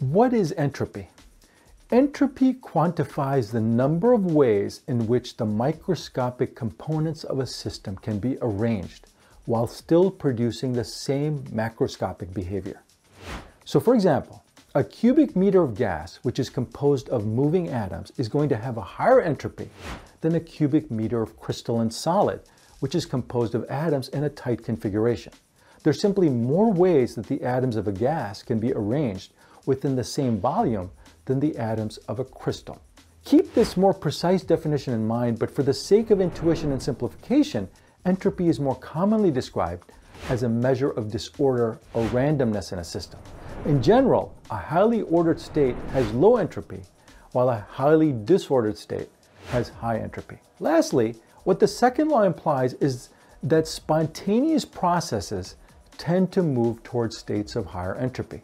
What is entropy? Entropy quantifies the number of ways in which the microscopic components of a system can be arranged while still producing the same macroscopic behavior. So for example, a cubic meter of gas, which is composed of moving atoms, is going to have a higher entropy than a cubic meter of crystalline solid, which is composed of atoms in a tight configuration. There's simply more ways that the atoms of a gas can be arranged within the same volume than the atoms of a crystal. Keep this more precise definition in mind, but for the sake of intuition and simplification, entropy is more commonly described as a measure of disorder or randomness in a system. In general, a highly ordered state has low entropy, while a highly disordered state has high entropy. Lastly, what the second law implies is that spontaneous processes tend to move towards states of higher entropy.